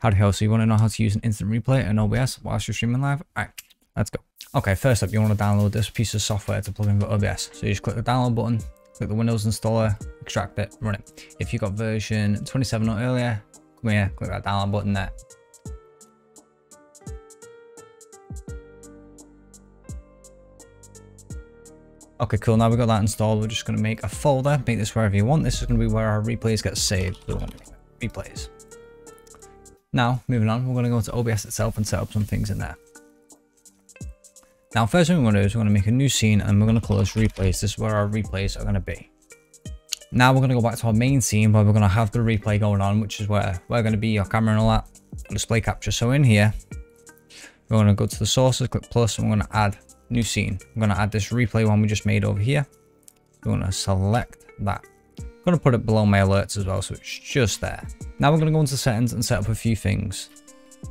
Howdy ho, so you want to know how to use an instant replay and OBS whilst you're streaming live? Alright, let's go. Okay, first up, you want to download this piece of software to plug in for OBS. So you just click the download button, click the Windows installer, extract it, run it. If you got version 27 or earlier, come here, click that download button there. Okay, cool, now we've got that installed, we're just going to make a folder, make this wherever you want. This is going to be where our replays get saved. We want replays. Now, moving on, we're going to go to OBS itself and set up some things in there. Now, first thing we're going to do is we're going to make a new scene and we're going to call this replays. This is where our replays are going to be. Now we're going to go back to our main scene where we're going to have the replay going on, which is where we're going to be, your camera and all that, display capture. So in here, we're going to go to the sources, click plus, and we're going to add new scene. I'm going to add this replay one we just made over here. We're going to select that. I'm going to put it below my alerts as well, so it's just there. Now we're going to go into settings and set up a few things.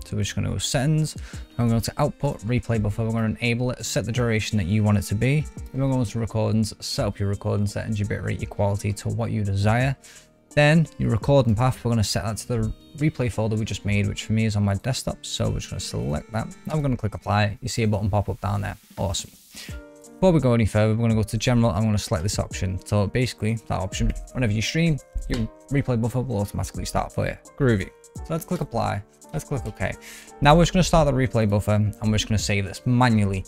So we're just going to go settings. I'm going to go to output, replay buffer. We're going to enable it, set the duration that you want it to be. Then we're going to recordings, set up your recording settings, your bitrate, your quality to what you desire. Then your recording path, we're going to set that to the replay folder we just made, which for me is on my desktop. So we're just going to select that. Now we're going to click apply. You see a button pop up down there. Awesome. Before we go any further, we're going to go to general. I'm going to select this option. So basically that option, whenever you stream, your replay buffer will automatically start for you. Groovy. So let's click apply. Let's click OK. Now we're just going to start the replay buffer and we're just going to save this manually.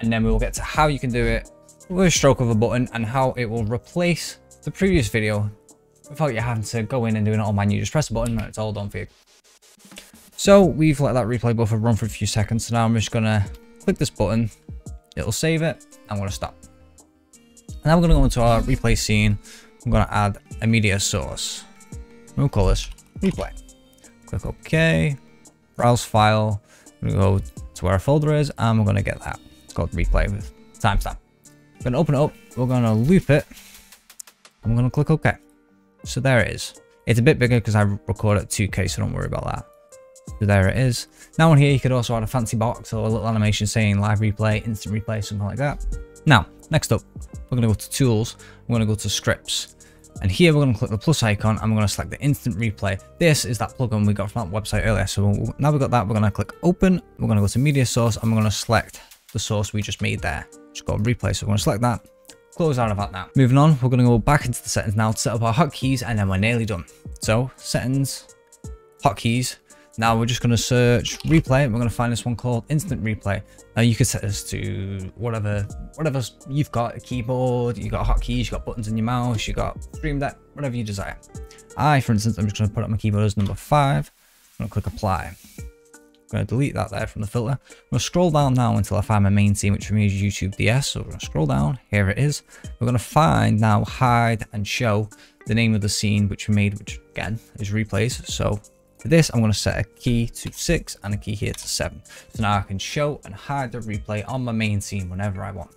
And then we'll get to how you can do it with a stroke of a button and how it will replace the previous video without you having to go in and doing it all manually. Just press a button and it's all done for you. So we've let that replay buffer run for a few seconds. So now I'm just going to click this button. It'll save it. I'm going to stop. And now we're going to go into our replay scene. I'm going to add a media source. We'll call this replay. Click OK, browse file, we're going to go to where our folder is and we're going to get that. It's called replay with timestamp. We're going to open it up, we're going to loop it, I'm going to click OK. So there it is. It's a bit bigger because I record at 2K, so don't worry about that. So there it is. Now on here you could also add a fancy box or a little animation saying live replay, instant replay, something like that. Now, next up, we're going to go to tools, we're going to go to scripts. And here we're going to click the plus icon and we're going to select the instant replay. This is that plugin we got from that website earlier. So now we've got that, we're going to click open. We're going to go to media source and we're going to select the source we just made there. Just go replay. So we're going to select that, close out of that now. Moving on, we're going to go back into the settings now to set up our hotkeys and then we're nearly done. So settings, hotkeys. Now we're just going to search replay and we're going to find this one called instant replay. Now you could set this to whatever you've got, a keyboard, you've got hotkeys, you've got buttons in your mouse, you've got stream deck, whatever you desire. I, for instance, I'm just going to put up my keyboard as number 5. I'm going to click apply. I'm going to delete that there from the filter. I'm going to scroll down now until I find my main scene, which for me is YouTube DS. So we're going to scroll down. Here it is. We're going to find now, hide and show the name of the scene, which we made, which again is replays. So for this, I'm going to set a key to 6 and a key here to 7. So now I can show and hide the replay on my main scene whenever I want.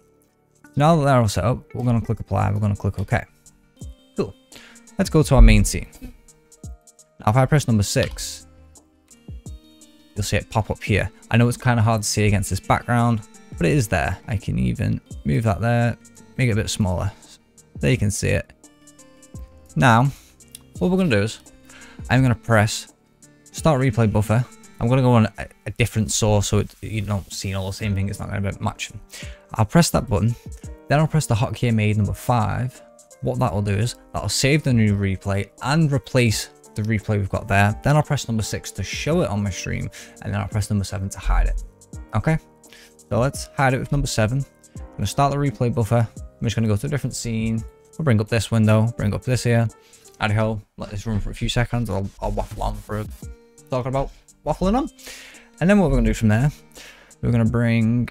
Now that they're all set up, we're going to click apply. We're going to click OK. Cool. Let's go to our main scene. Now, if I press number 6, you'll see it pop up here. I know it's kind of hard to see against this background, but it is there. I can even move that there, make it a bit smaller. There you can see it. Now, what we're going to do is I'm going to press start replay buffer. I'm going to go on a different source so you don't see all the same thing. It's not going to match. I'll press that button. Then I'll press the hotkey I made, number 5. What that will do is that'll save the new replay and replace the replay we've got there. Then I'll press number 6 to show it on my stream. And then I'll press number 7 to hide it. Okay. So let's hide it with number 7. I'm going to start the replay buffer. I'm just going to go to a different scene. We'll bring up this window. Bring up this here. Howdy ho. Let this run for a few seconds. I'll waffle on for a talking about waffling on, and then what we're going to do from there, we're going to bring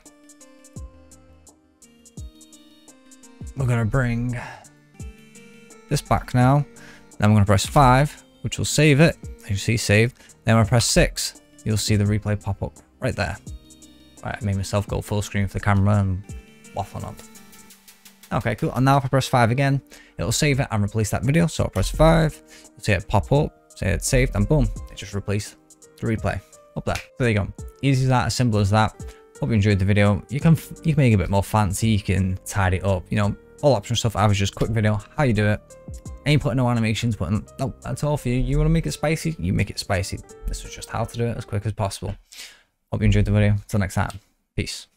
this back now. Then we're going to press 5, which will save it. You see saved. Then when I press 6, you'll see the replay pop up right there. All right, I made myself go full screen for the camera and waffling on. Okay, cool. And now if I press 5 again, it'll save it and replace that video. So I'll press 5, you'll see it pop up. So it's saved and boom, it just replaced the replay up there. So there you go. Easy as that, as simple as that. Hope you enjoyed the video. You can make it a bit more fancy. You can tidy it up, you know, all option stuff. I was just quick video, how you do it. Ain't putting no animations, but no, that's all for you. You want to make it spicy? You make it spicy. This was just how to do it as quick as possible. Hope you enjoyed the video. Till next time. Peace.